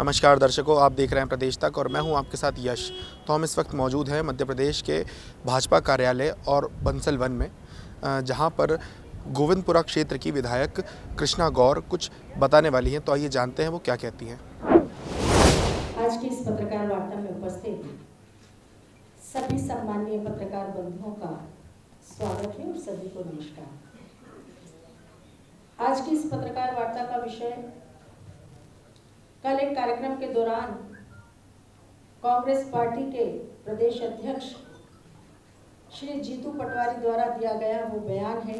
नमस्कार दर्शकों, आप देख रहे हैं प्रदेश तक और मैं हूं आपके साथ यश। तो हम इस वक्त मौजूद हैं मध्य प्रदेश के भाजपा कार्यालय और बंसल वन में, जहां पर गोविंदपुरा क्षेत्र की विधायक कृष्णा गौर कुछ बताने वाली हैं। तो आइए जानते हैं वो क्या कहती हैं। आज की इस पत्रकार वार्ता में उपस्थित सभी सम्माननीय पत्रकार बंधुओं का स्वागत है और सभी को नमस्कार। आज की इस पत्रकार वार्ता का विषय, कल एक कार्यक्रम के दौरान कांग्रेस पार्टी के प्रदेश अध्यक्ष श्री जीतू पटवारी द्वारा दिया गया वो बयान है,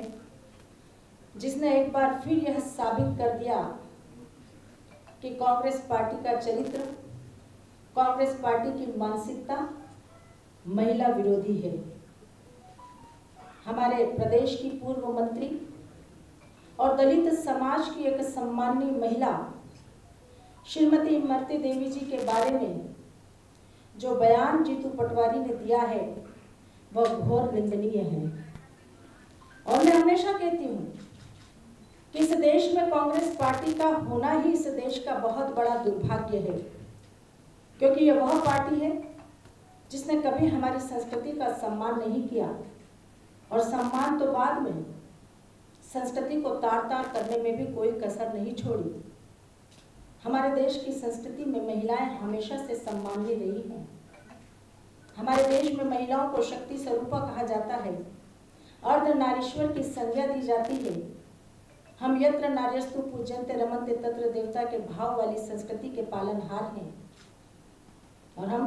जिसने एक बार फिर यह साबित कर दिया कि कांग्रेस पार्टी का चरित्र, कांग्रेस पार्टी की मानसिकता महिला विरोधी है। हमारे प्रदेश की पूर्व मंत्री और दलित समाज की एक सम्माननीय महिला श्रीमती इमरती देवी जी के बारे में जो बयान जीतू पटवारी ने दिया है वह घोर निंदनीय है। और मैं हमेशा कहती हूँ कि इस देश में कांग्रेस पार्टी का होना ही इस देश का बहुत बड़ा दुर्भाग्य है, क्योंकि यह वह पार्टी है जिसने कभी हमारी संस्कृति का सम्मान नहीं किया और सम्मान तो बाद में, संस्कृति को तार-तार करने में भी कोई कसर नहीं छोड़ी। हमारे देश की संस्कृति में महिलाएं हमेशा से सम्मानित रही हैं। हमारे देश में महिलाओं को शक्ति स्वरूपा कहा जाता है, अर्ध नारीश्वर की संज्ञा दी जाती है। हम यत्र नार्यस्तु पूजन्ते रमन्ते तत्र देवता के भाव वाली संस्कृति के पालनहार हैं और हम,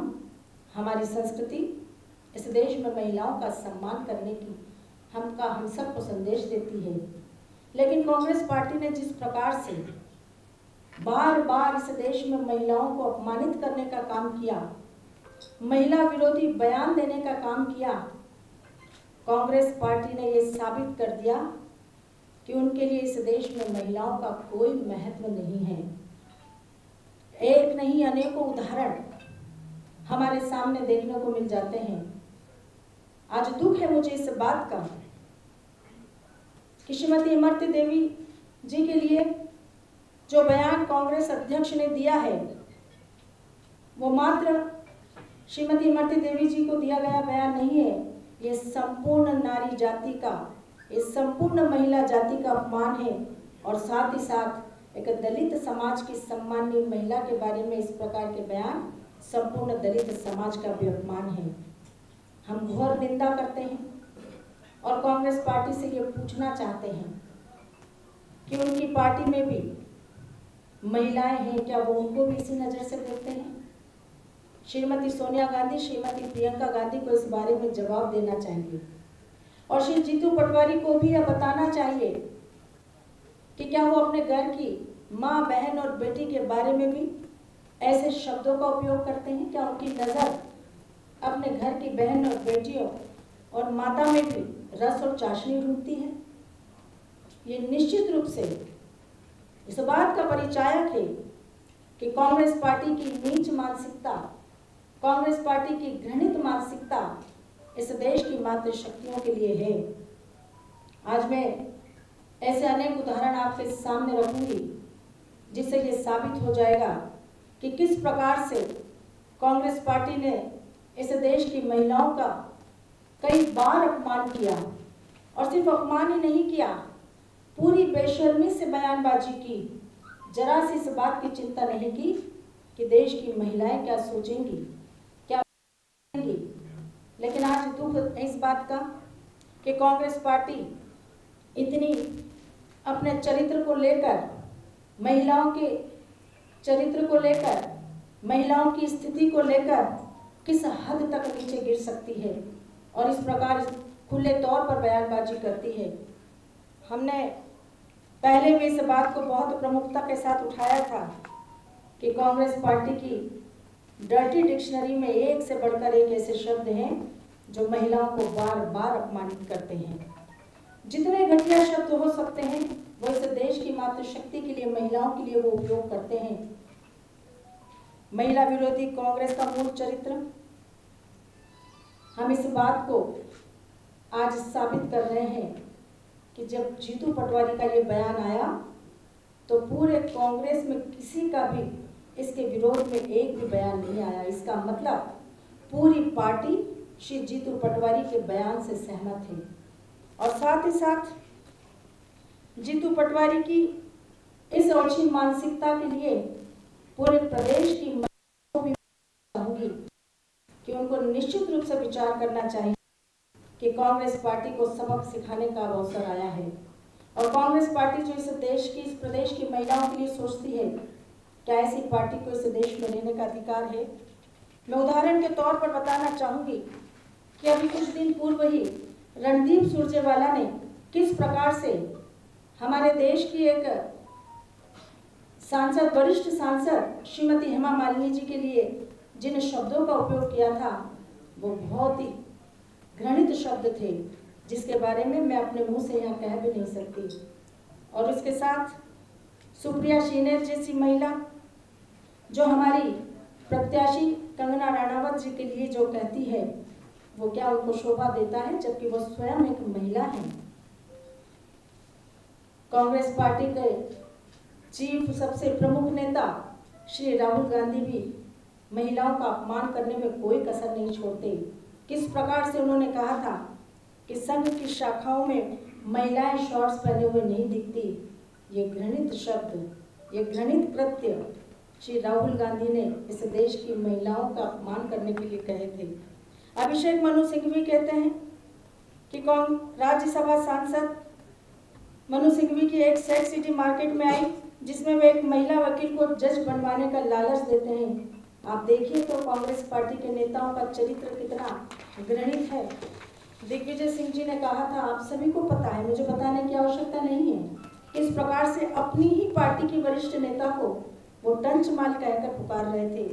हमारी संस्कृति इस देश में महिलाओं का सम्मान करने की हम सबको संदेश देती है। लेकिन कांग्रेस पार्टी ने जिस प्रकार से बार बार इस देश में महिलाओं को अपमानित करने का काम किया, महिला विरोधी बयान देने का काम किया, कांग्रेस पार्टी ने ये साबित कर दिया कि उनके लिए इस देश में महिलाओं का कोई महत्व नहीं है। एक नहीं अनेकों उदाहरण हमारे सामने देखने को मिल जाते हैं। आज दुख है मुझे इस बात का कि श्रीमती इमरती देवी जी के लिए जो बयान कांग्रेस अध्यक्ष ने दिया है वो मात्र श्रीमती इमरती देवी जी को दिया गया बयान नहीं है, ये संपूर्ण नारी जाति का, ये संपूर्ण महिला जाति का अपमान है। और साथ ही साथ एक दलित समाज की सम्माननीय महिला के बारे में इस प्रकार के बयान संपूर्ण दलित समाज का भी अपमान है। हम घोर निंदा करते हैं और कांग्रेस पार्टी से ये पूछना चाहते हैं कि उनकी पार्टी में भी महिलाएं हैं, क्या वो उनको भी इसी नज़र से देखते हैं? श्रीमती सोनिया गांधी, श्रीमती प्रियंका गांधी को इस बारे में जवाब देना चाहिए और श्री जीतू पटवारी को भी यह बताना चाहिए कि क्या वो अपने घर की माँ, बहन और बेटी के बारे में भी ऐसे शब्दों का उपयोग करते हैं? क्या उनकी नज़र अपने घर की बहन और बेटियों और माता में भी रस और चाशनी ढूंढती है? ये निश्चित रूप से इस बात का परिचायक है कि कांग्रेस पार्टी की नीच मानसिकता, कांग्रेस पार्टी की घृणित मानसिकता इस देश की मातृशक्तियों के लिए है। आज मैं ऐसे अनेक उदाहरण आपके सामने रखूंगी जिससे ये साबित हो जाएगा कि किस प्रकार से कांग्रेस पार्टी ने इस देश की महिलाओं का कई बार अपमान किया और सिर्फ अपमान ही नहीं किया, पूरी बेशर्मी से बयानबाजी की। जरा सी इस बात की चिंता नहीं की कि देश की महिलाएं क्या सोचेंगी, क्या करेंगी। लेकिन आज दुख है इस बात का कि कांग्रेस पार्टी इतनी अपने चरित्र को लेकर, महिलाओं के चरित्र को लेकर, महिलाओं की स्थिति को लेकर किस हद तक नीचे गिर सकती है और इस प्रकार खुले तौर पर बयानबाजी करती है। हमने पहले भी इस बात को बहुत प्रमुखता के साथ उठाया था कि कांग्रेस पार्टी की डर्टी डिक्शनरी में एक से बढ़कर एक ऐसे शब्द हैं जो महिलाओं को बार बार अपमानित करते हैं। जितने घटिया शब्द हो सकते हैं वो इस देश की मातृशक्ति के लिए, महिलाओं के लिए वो उपयोग करते हैं। महिला विरोधी कांग्रेस का मूल चरित्र, हम इस बात को आज साबित कर रहे हैं कि जब जीतू पटवारी का ये बयान आया तो पूरे कांग्रेस में किसी का भी इसके विरोध में एक भी बयान नहीं आया। इसका मतलब पूरी पार्टी श्री जीतू पटवारी के बयान से सहमत है और साथ ही साथ जीतू पटवारी की इस ओछी मानसिकता के लिए पूरे प्रदेश की महिलाओं को भी चाहूंगी कि उनको निश्चित रूप से विचार करना चाहिए कि कांग्रेस पार्टी को सबक सिखाने का अवसर आया है और कांग्रेस पार्टी जो इस देश की, इस प्रदेश की महिलाओं के लिए सोचती है, क्या ऐसी पार्टी को इस देश में रहने का अधिकार है? मैं उदाहरण के तौर पर बताना चाहूँगी कि अभी कुछ दिन पूर्व ही रणदीप सुरजेवाला ने किस प्रकार से हमारे देश की एक सांसद, वरिष्ठ सांसद श्रीमती हेमा मालिनी जी के लिए जिन शब्दों का उपयोग किया था वो बहुत ही घृणित शब्द थे, जिसके बारे में मैं अपने मुंह से यहाँ कह भी नहीं सकती। और इसके साथ सुप्रिया श्रीनेर जैसी महिला जो हमारी प्रत्याशी कंगना राणावत जी के लिए जो कहती है, वो क्या उनको शोभा देता है, जबकि वो स्वयं एक महिला है। कांग्रेस पार्टी के चीफ, सबसे प्रमुख नेता श्री राहुल गांधी भी महिलाओं का अपमान करने में कोई कसर नहीं छोड़ते। किस प्रकार से उन्होंने कहा था कि संघ की शाखाओं में महिलाएं शॉर्ट्स पहने हुए नहीं दिखती। ये घृणित शब्द, ये घृणित कृत्य श्री राहुल गांधी ने इस देश की महिलाओं का अपमान करने के लिए कहे थे। अभिषेक मनु सिंघवी कहते हैं कि राज्यसभा सांसद मनु सिंघवी की एक सेक्स सिटी मार्केट में आई, जिसमें वे एक महिला वकील को जज बनवाने का लालच देते हैं। आप देखिए तो कांग्रेस पार्टी के नेताओं का चरित्र कितना घृणित है। दिग्विजय सिंह जी ने कहा था, आप सभी को पता है, मुझे बताने की आवश्यकता नहीं है, किस प्रकार से अपनी ही पार्टी के वरिष्ठ नेता को वो टंच माल कहकर पुकार रहे थे,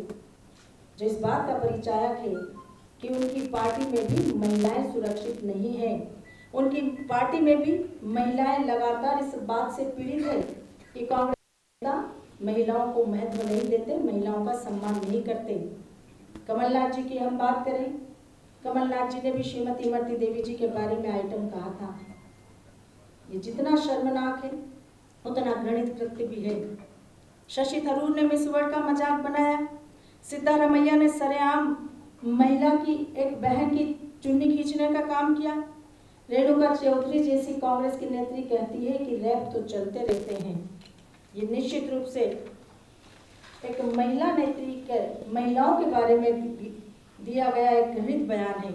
जो इस बात का परिचायक है कि उनकी पार्टी में भी महिलाएं सुरक्षित नहीं हैं। उनकी पार्टी में भी महिलाएं लगातार इस बात से पीड़ित है कि कांग्रेस नेता महिलाओं को महत्व नहीं देते, महिलाओं का सम्मान नहीं करते। कमलनाथ जी की हम बात करें, कमलनाथ जी ने भी श्रीमती इमरती देवी जी के बारे में आइटम कहा था। ये जितना शर्मनाक है उतना घृणित कृत्य भी है। शशि थरूर ने मिस वर्ल्ड का मजाक बनाया। सिद्धारमैया ने सरेआम महिला की, एक बहन की चुन्नी खींचने का काम किया। रेणुका चौधरी जैसी कांग्रेस की नेत्री कहती है कि रैप तो चलते रहते हैं। ये निश्चित रूप से एक महिला नेत्री के, महिलाओं के बारे में दिया गया एक घृणित बयान है।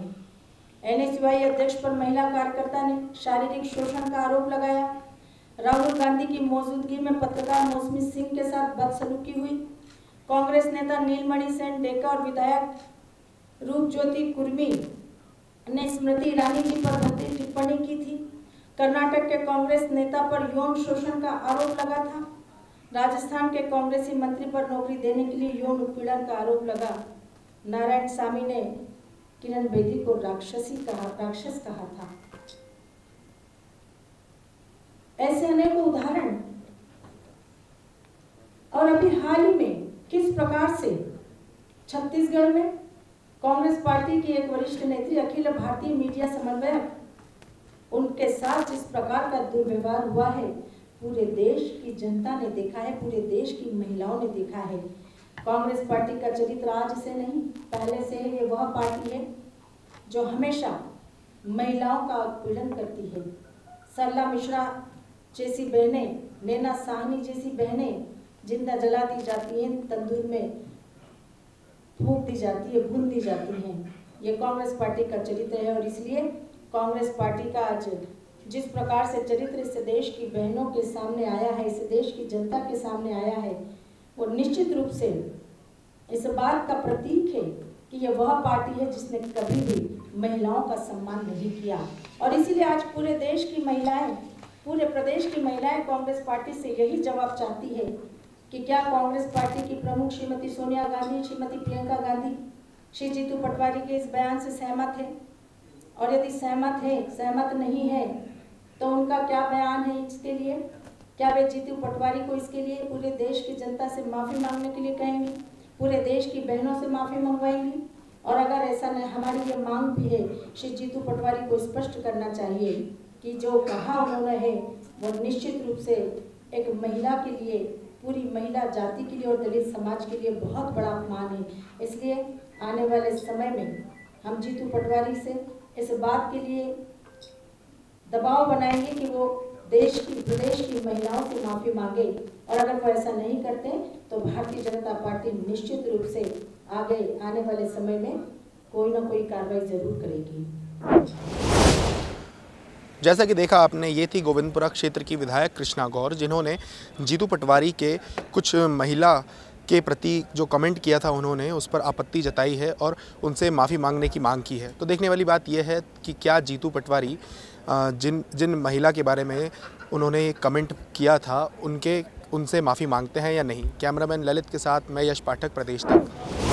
NSY अध्यक्ष पर महिला कार्यकर्ता ने शारीरिक शोषण का आरोप लगाया। राहुल गांधी की मौजूदगी में पत्रकार मौसमी सिंह के साथ बदसलूकी हुई। कांग्रेस नेता नीलमणि सेन डेका और विधायक रूपज्योति कुर्मी ने स्मृति ईरानी जी पर भद्दी टिप्पणी की थी। कर्नाटक के कांग्रेस नेता पर यौन शोषण का आरोप लगा था। राजस्थान के कांग्रेसी मंत्री पर नौकरी देने के लिए यौन उत्पीड़न का आरोप लगा। नारायण स्वामी ने किरण बेदी को राक्षस कहा था। ऐसे अनेकों उदाहरण। और अभी हाल ही में किस प्रकार से छत्तीसगढ़ में कांग्रेस पार्टी की एक वरिष्ठ नेत्री, अखिल भारतीय मीडिया समन्वयक, उनके साथ जिस प्रकार का दुर्व्यवहार हुआ है, पूरे देश की जनता ने देखा है, पूरे देश की महिलाओं ने देखा है। कांग्रेस पार्टी का चरित्र आज से नहीं, पहले से ही वह पार्टी है जो हमेशा महिलाओं का उत्पीड़न करती है। सरला मिश्रा जैसी बहनें, नैना साहनी जैसी बहनें जिंदा जला दी जाती हैं, तंदूर में फूंक दी जाती है, भून दी जाती हैं। ये कांग्रेस पार्टी का चरित्र है और इसलिए कांग्रेस पार्टी का आज जिस प्रकार से चरित्र इस देश की बहनों के सामने आया है, इस देश की जनता के सामने आया है, वो निश्चित रूप से इस बात का प्रतीक है कि यह वह पार्टी है जिसने कभी भी महिलाओं का सम्मान नहीं किया। और इसीलिए आज पूरे देश की महिलाएं, पूरे प्रदेश की महिलाएं कांग्रेस पार्टी से यही जवाब चाहती है कि क्या कांग्रेस पार्टी की प्रमुख श्रीमती सोनिया गांधी, श्रीमती प्रियंका गांधी श्री जीतू पटवारी के इस बयान से सहमत है? और यदि सहमत है, सहमत नहीं है तो उनका क्या बयान है इसके लिए? क्या वे जीतू पटवारी को इसके लिए पूरे देश की जनता से माफ़ी मांगने के लिए कहेंगी, पूरे देश की बहनों से माफ़ी मंगवाएंगी? और अगर ऐसा नहीं, हमारी ये मांग भी है, श्री जीतू पटवारी को स्पष्ट करना चाहिए कि जो कहा उन्होंने है वो निश्चित रूप से एक महिला के लिए पूरी महिला जाति के लिए और दलित समाज के लिए बहुत बड़ा अपमान है। इसलिए आने वाले समय में हम जीतू पटवारी से इस बात के लिए दबाव बनाएंगे कि वो देश की प्रदेश की महिलाओं से माफ़ी मांगे, और अगर वो ऐसा नहीं करते तो भारतीय जनता पार्टी निश्चित रूप से आगे आने वाले समय में कोई ना कोई कार्रवाई जरूर करेगी। जैसा कि देखा आपने, ये थी गोविंदपुरा क्षेत्र की विधायक कृष्णा गौर, जिन्होंने जीतू पटवारी के कुछ महिला के प्रति जो कमेंट किया था उन्होंने उस पर आपत्ति जताई है और उनसे माफ़ी मांगने की मांग की है। तो देखने वाली बात यह है कि क्या जीतू पटवारी जिन महिला के बारे में उन्होंने कमेंट किया था उनसे माफ़ी मांगते हैं या नहीं। कैमरामैन ललित के साथ मैं यश पाठक, प्रदेश तक।